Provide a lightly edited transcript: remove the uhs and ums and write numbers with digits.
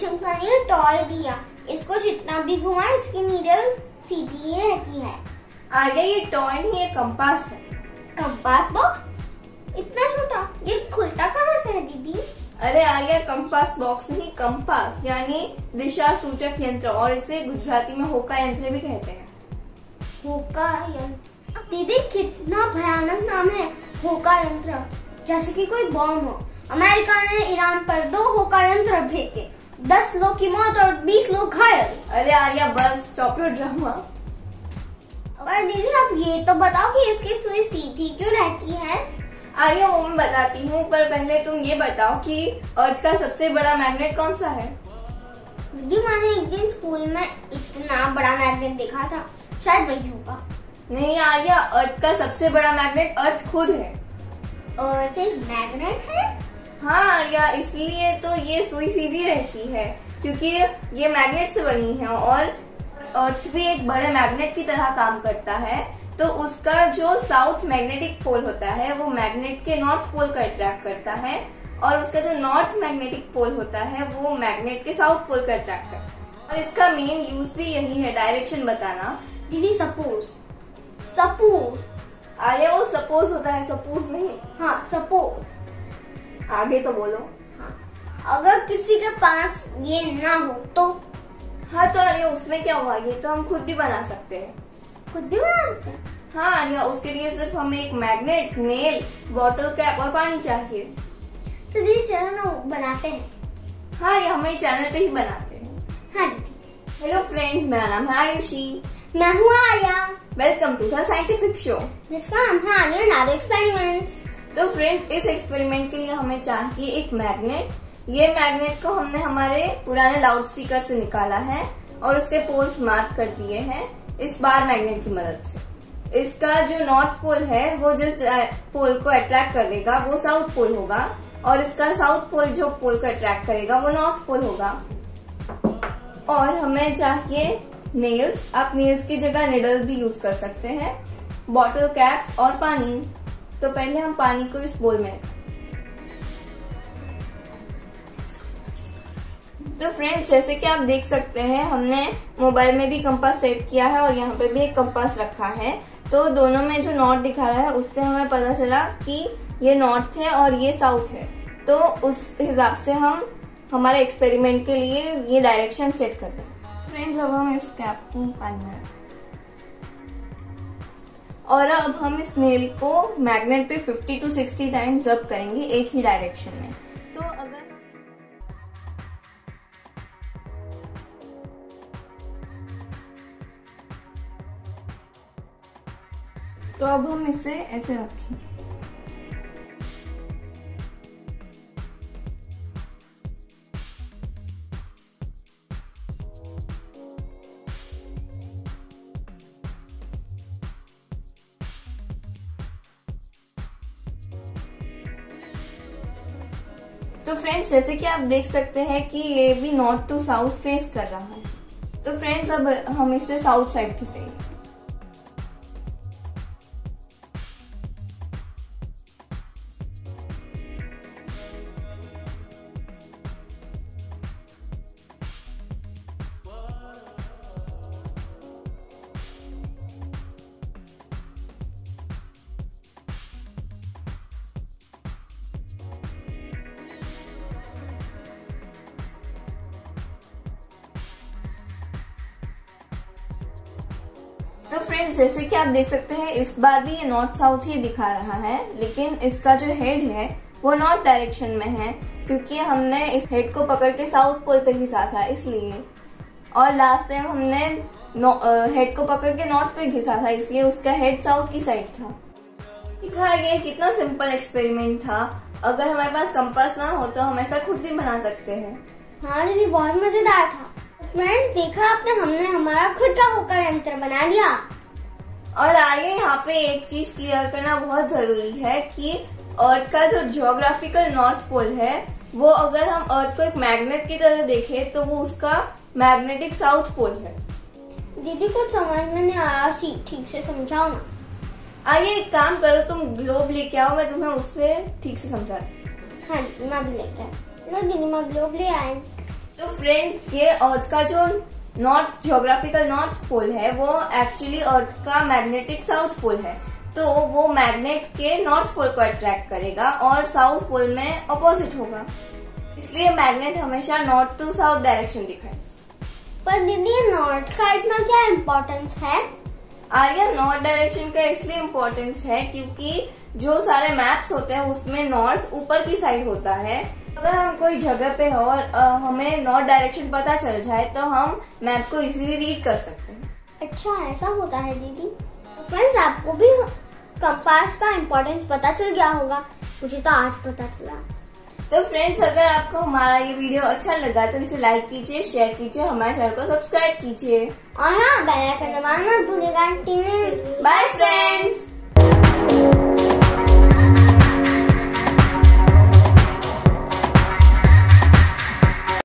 शंखा ने टॉय दिया। इसको जितना भी घुमाए इसकी नीडल सीधी ही रहती है। आगे ये टॉय नहीं, ये कंपास है। कंपास बॉक्स इतना छोटा, ये खुलता कहाँ से है दीदी? अरे आ गया कंपास बॉक्स नहीं, कंपास यानी दिशा सूचक यंत्र, और इसे गुजराती में होका यंत्र भी कहते हैं। होका यंत्र दीदी कितना भयानक नाम है, होका यंत्र, जैसे कि कोई बॉम्ब हो। अमेरिका ने ईरान पर 2 होका यंत्र फेंके, 10 लोग की मौत और 20 लोग घायल। अरे Arya bus stop your drama. और दीदी आप ये तो बताओ कि इसकी सुई सीधी क्यों रहती है? आर्या वो मैं बताती हूँ, पर पहले तुम ये बताओ कि अर्थ का सबसे बड़ा मैग्नेट कौन सा है? दीदी मैंने एक दिन स्कूल में इतना बड़ा मैग्नेट देखा था, शायद वही होगा। नहीं आर्या, अर्थ का सबसे बड़ा मैग्नेट अर्थ खुद है। अर्थ एक मैग्नेट है? हाँ या इसलिए तो ये सुई सीधी रहती है, क्योंकि ये मैग्नेट से बनी है और अर्थ भी एक बड़े मैग्नेट की तरह काम करता है। तो उसका जो साउथ मैग्नेटिक पोल होता है वो मैग्नेट के नॉर्थ पोल को अट्रैक्ट करता है, और उसका जो नॉर्थ मैग्नेटिक पोल होता है वो मैग्नेट के साउथ पोल को अट्रैक्ट करता है। और इसका मेन यूज भी यही है, डायरेक्शन बताना। दीदी सपोज अरे वो सपोज होता है, सपोज नहीं। हाँ सपोज, आगे तो बोलो। हाँ, अगर किसी के पास ये ना हो तो? हाँ तो आर्या उसमें क्या हुआ, ये तो हम खुद भी बना सकते हैं। खुद भी बना सकते हैं? हाँ आर्या उसके लिए सिर्फ हमें एक मैग्नेट, नेल, बॉटल कैप और पानी चाहिए। तो दीदी चैनल ना बनाते हैं? हाँ ये हमारे चैनल पे ही बनाते हैं। हाँ दीदी। हेलो फ्रेंड्स, मेरा नाम है आयुषी। मैं हूँ Arya. Welcome to the scientific show, जिसका नाम है आर्या नारो एक्सपेरिमेंट्स। तो फ्रेंड्स इस एक्सपेरिमेंट के लिए हमें चाहिए एक मैग्नेट। ये मैग्नेट को हमने हमारे पुराने लाउडस्पीकर से निकाला है और उसके पोल्स मार्क कर दिए हैं इस बार मैग्नेट की मदद से। इसका जो नॉर्थ पोल है वो जिस पोल को अट्रैक्ट करेगा वो साउथ पोल होगा, और इसका साउथ पोल जो पोल को अट्रैक्ट करेगा वो नॉर्थ पोल होगा। और हमें चाहिए नेल्स, आप नेल्स की जगह निडल भी यूज कर सकते हैं, बॉटल कैप्स और पानी। तो पहले हम पानी को इस बोल में। तो फ्रेंड्स जैसे कि आप देख सकते हैं हमने मोबाइल में भी कंपास सेट किया है और यहाँ पे भी एक कंपास रखा है। तो दोनों में जो नॉर्थ दिखा रहा है उससे हमें पता चला कि ये नॉर्थ है और ये साउथ है। तो उस हिसाब से हम हमारे एक्सपेरिमेंट के लिए ये डायरेक्शन सेट करते हैं। फ्रेंड्स अब हम इस कैप को पानी में, और अब हम इस नेल को मैग्नेट पे 50 टू 60 टाइम्स रब करेंगे एक ही डायरेक्शन में। तो अगर तो अब हम इसे ऐसे रखेंगे। तो फ्रेंड्स जैसे कि आप देख सकते हैं कि ये भी नॉर्थ टू साउथ फेस कर रहा है। तो फ्रेंड्स अब हम इसे साउथ साइड खींचेंगे। तो फ्रेंड्स जैसे कि आप देख सकते हैं इस बार भी ये नॉर्थ साउथ ही दिखा रहा है, लेकिन इसका जो हेड है वो नॉर्थ डायरेक्शन में है, क्योंकि हमने इस हेड को पकड़ के साउथ पोल पे घिसा था इसलिए। और लास्ट टाइम हमने हेड को पकड़ के नॉर्थ पे घिसा था, इसलिए उसका हेड साउथ की साइड था। दिखा गया कितना सिंपल एक्सपेरिमेंट था। अगर हमारे पास कंपास ना हो तो हम ऐसा खुद भी बना सकते हैं। हाँ दीदी बहुत मजेदार था। फ्रेंड्स देखा आपने, हमने हमारा खुद का होका यंत्र बना लिया। और आगे यहाँ पे एक चीज क्लियर करना बहुत जरूरी है कि अर्थ का जो ज्योग्राफिकल नॉर्थ पोल है वो अगर हम अर्थ को एक मैग्नेट की तरह देखें तो वो उसका मैग्नेटिक साउथ पोल है। दीदी कुछ समझ में नहीं आ रहा, ठीक से समझाओ ना। आइए एक काम करो, तुम ग्लोब लेके आओ, मैं तुम्हें उससे ठीक से समझा। हाँ मैं भी लेके आई। दीदी मैं ग्लोब ले आई। तो फ्रेंड्स, ये अर्थ का जो नॉर्थ ज्योग्राफिकल नॉर्थ पोल है वो एक्चुअली अर्थ का मैग्नेटिक साउथ पोल है, तो वो मैग्नेट के नॉर्थ पोल को अट्रैक्ट करेगा और साउथ पोल में अपोजिट होगा, इसलिए मैग्नेट हमेशा नॉर्थ टू साउथ डायरेक्शन दिखाए। पर दीदी, नॉर्थ का इतना क्या इम्पोर्टेंस है? आर्या, नॉर्थ डायरेक्शन का इसलिए इम्पोर्टेंस है क्योंकि जो सारे मैप्स होते हैं उसमें नॉर्थ ऊपर की साइड होता है। अगर हम कोई जगह पे हो और हमें नॉर्थ डायरेक्शन पता चल जाए तो हम मैप को इजीली रीड कर सकते हैं। अच्छा, ऐसा होता है दीदी। फ्रेंड्स, आपको भी कंपास का इम्पोर्टेंस पता चल गया होगा, मुझे तो आज पता चला। तो फ्रेंड्स, अगर आपको हमारा ये वीडियो अच्छा लगा तो इसे लाइक कीजिए, शेयर कीजिए, हमारे चैनल को सब्सक्राइब कीजिए और हाँ, बेल आइकन दबाना मत भूलिएगा। Bye friends.